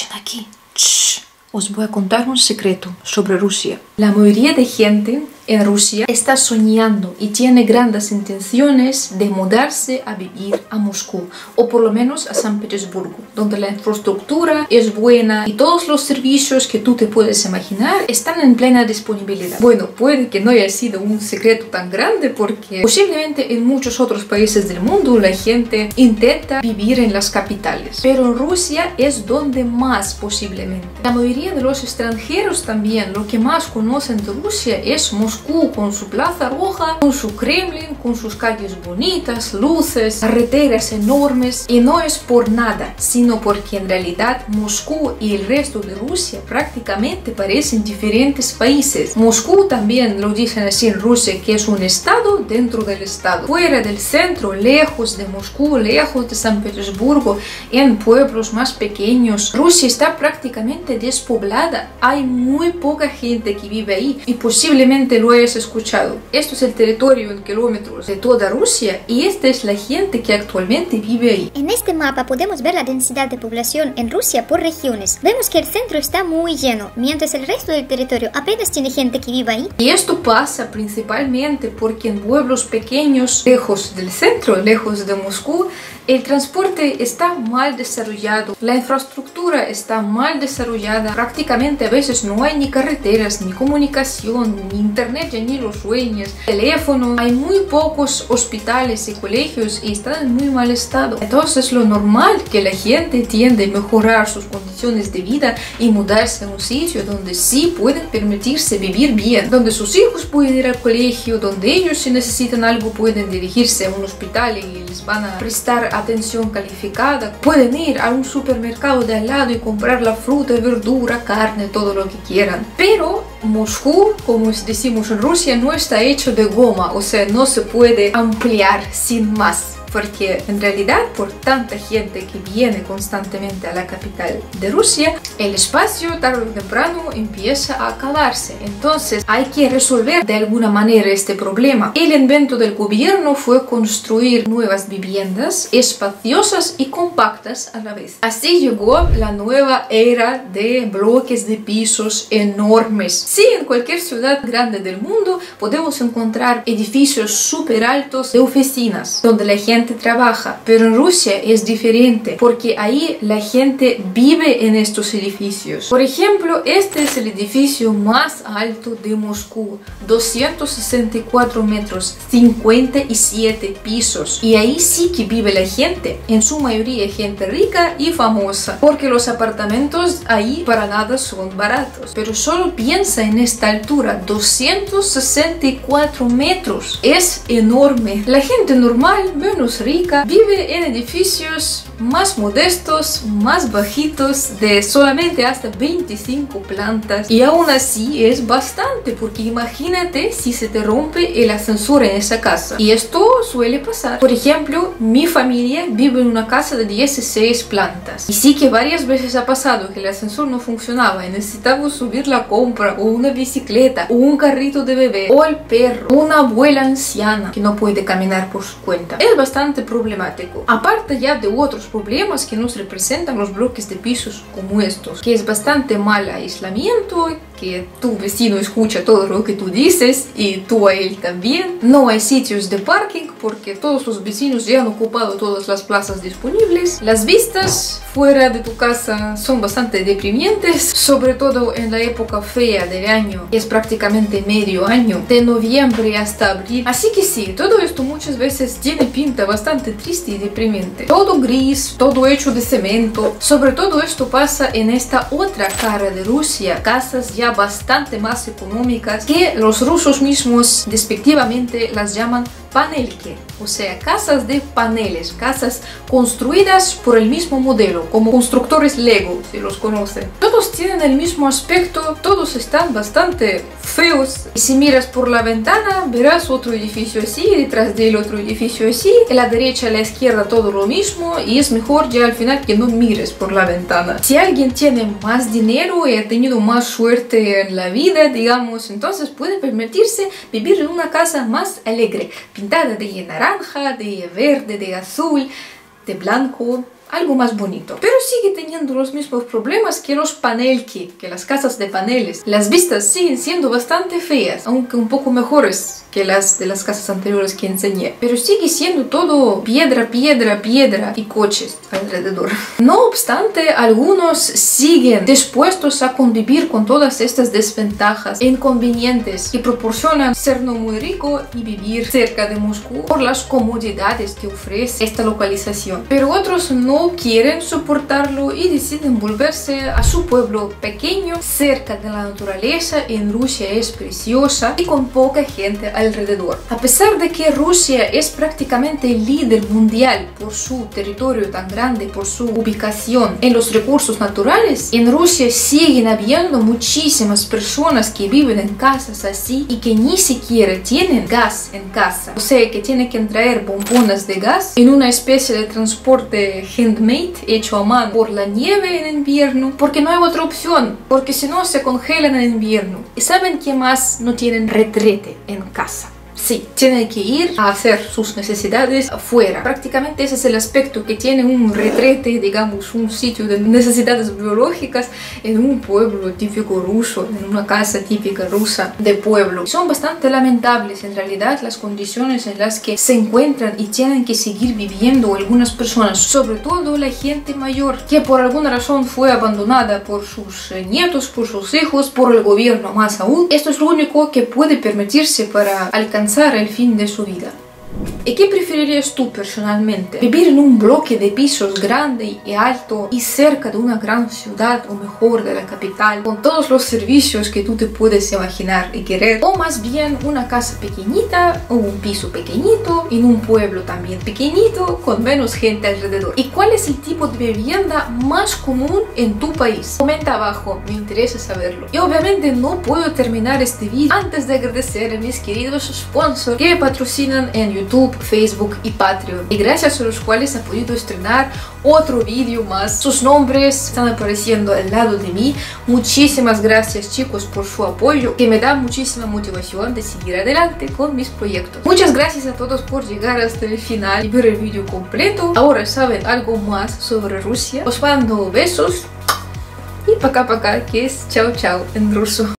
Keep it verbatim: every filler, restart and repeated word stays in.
escuchen aquí. Shh. Os voy a contar un secreto sobre Rusia. La mayoría de gente en Rusia está soñando y tiene grandes intenciones de mudarse a vivir a Moscú o por lo menos a San Petersburgo, donde la infraestructura es buena y todos los servicios que tú te puedes imaginar están en plena disponibilidad. Bueno, puede que no haya sido un secreto tan grande porque posiblemente en muchos otros países del mundo la gente intenta vivir en las capitales, pero en Rusia es donde más posiblemente. La mayoría de los extranjeros también lo que más conocen de Rusia es Moscú, con su plaza roja, con su Kremlin, con sus calles bonitas, luces, carreteras enormes. Y no es por nada, sino porque en realidad Moscú y el resto de Rusia prácticamente parecen diferentes países. Moscú también lo dicen así en Rusia, que es un estado dentro del estado. Fuera del centro, lejos de Moscú, lejos de San Petersburgo, en pueblos más pequeños, Rusia está prácticamente despoblada. Hay muy poca gente que vive ahí y posiblemente lo hayas escuchado. Esto es el territorio en kilómetros de toda Rusia y esta es la gente que actualmente vive ahí. En este mapa podemos ver la densidad de población en Rusia por regiones. Vemos que el centro está muy lleno, mientras el resto del territorio apenas tiene gente que vive ahí. Y esto pasa principalmente porque en pueblos pequeños, lejos del centro, lejos de Moscú, el transporte está mal desarrollado, la infraestructura está mal desarrollada, prácticamente a veces no hay ni carreteras, ni comunicación, ni internet, ya ni los sueños, teléfono, hay muy pocos hospitales y colegios y están en muy mal estado. Entonces es lo normal que la gente tiende a mejorar sus condiciones de vida y mudarse a un sitio donde sí pueden permitirse vivir bien, donde sus hijos pueden ir al colegio, donde ellos si necesitan algo pueden dirigirse a un hospital y les van a prestar atención calificada, pueden ir a un supermercado de al lado y comprar la fruta, verdura, carne, todo lo que quieran. Pero Moscú, como decimos en Rusia, no está hecho de goma, o sea, no se puede ampliar sin más, porque en realidad por tanta gente que viene constantemente a la capital de Rusia, el espacio tarde o temprano empieza a acabarse. Entonces hay que resolver de alguna manera este problema. El invento del gobierno fue construir nuevas viviendas espaciosas y compactas a la vez. Así llegó la nueva era de bloques de pisos enormes. Sí, en cualquier ciudad grande del mundo podemos encontrar edificios súper altos de oficinas, donde la gente trabaja, pero en Rusia es diferente porque ahí la gente vive en estos edificios. Por ejemplo, este es el edificio más alto de Moscú, doscientos sesenta y cuatro metros, cincuenta y siete pisos, y ahí sí que vive la gente, en su mayoría gente rica y famosa, porque los apartamentos ahí para nada son baratos. Pero solo piensa en esta altura, doscientos sesenta y cuatro metros, es enorme. La gente normal, menos rica, vive en edificios más modestos, más bajitos, de solamente hasta veinticinco plantas, y aún así es bastante, porque imagínate si se te rompe el ascensor en esa casa, y esto suele pasar. Por ejemplo, mi familia vive en una casa de dieciséis plantas y sí que varias veces ha pasado que el ascensor no funcionaba y necesitamos subir la compra o una bicicleta o un carrito de bebé o el perro o una abuela anciana que no puede caminar por su cuenta. Es bastante problemático, aparte ya de otros problemas que nos representan los bloques de pisos como estos, que es bastante mal aislamiento, que tu vecino escucha todo lo que tú dices y tú a él también. No hay sitios de parking porque todos los vecinos ya han ocupado todas las plazas disponibles. Las vistas fuera de tu casa son bastante deprimentes, sobre todo en la época fea del año, que es prácticamente medio año, de noviembre hasta abril. Así que sí, todo esto muchas veces tiene pinta bastante triste y deprimente. Todo gris, todo hecho de cemento. Sobre todo esto pasa en esta otra cara de Rusia, casas ya bastante más económicas, que los rusos mismos despectivamente las llaman panelki, o sea, casas de paneles, casas construidas por el mismo modelo, como constructores Lego, si los conocen. Todos tienen el mismo aspecto, todos están bastante feos, y si miras por la ventana verás otro edificio así, detrás del otro edificio así, a la derecha, a la izquierda, todo lo mismo, y es mejor ya al final que no mires por la ventana. Si alguien tiene más dinero y ha tenido más suerte en la vida, digamos, entonces puede permitirse vivir en una casa más alegre, pintada de naranja, de verde, de azul, de blanco, algo más bonito. Pero sigue teniendo los mismos problemas que los panel kit, que las casas de paneles. Las vistas siguen siendo bastante feas, aunque un poco mejores que las de las casas anteriores que enseñé. Pero sigue siendo todo piedra, piedra, piedra y coches alrededor. No obstante, algunos siguen dispuestos a convivir con todas estas desventajas e inconvenientes que proporcionan ser no muy rico y vivir cerca de Moscú por las comodidades que ofrece esta localización. Pero otros no quieren soportarlo y deciden volverse a su pueblo pequeño, cerca de la naturaleza. En Rusia es preciosa y con poca gente alrededor. A pesar de que Rusia es prácticamente líder mundial por su territorio tan grande, por su ubicación en los recursos naturales, en Rusia siguen habiendo muchísimas personas que viven en casas así y que ni siquiera tienen gas en casa. O sea, que tienen que traer bombonas de gas en una especie de transporte handmade, hecho a mano por la nieve en invierno, porque no hay otra opción, porque si no se congelan en invierno. ¿Y saben qué más? No tienen retrete en casa. Sí, tienen que ir a hacer sus necesidades afuera. Prácticamente ese es el aspecto que tiene un retrete, digamos, un sitio de necesidades biológicas en un pueblo típico ruso, en una casa típica rusa de pueblo. Son bastante lamentables en realidad las condiciones en las que se encuentran y tienen que seguir viviendo algunas personas, sobre todo la gente mayor, que por alguna razón fue abandonada por sus nietos, por sus hijos, por el gobierno más aún. Esto es lo único que puede permitirse para alcanzar el fin de su vida. ¿Y qué preferirías tú personalmente? ¿Vivir en un bloque de pisos grande y alto y cerca de una gran ciudad, o mejor de la capital, con todos los servicios que tú te puedes imaginar y querer? ¿O más bien una casa pequeñita o un piso pequeñito en un pueblo también pequeñito con menos gente alrededor? ¿Y cuál es el tipo de vivienda más común en tu país? Comenta abajo, me interesa saberlo. Y obviamente no puedo terminar este vídeo antes de agradecer a mis queridos sponsors que me patrocinan en YouTube, Facebook y Patreon, y gracias a los cuales he podido estrenar otro vídeo más. Sus nombres están apareciendo al lado de mí. Muchísimas gracias, chicos, por su apoyo, que me da muchísima motivación de seguir adelante con mis proyectos. Muchas gracias a todos por llegar hasta el final y ver el vídeo completo. Ahora saben algo más sobre Rusia. Os mando besos y пока-пока, que es chao chao en ruso.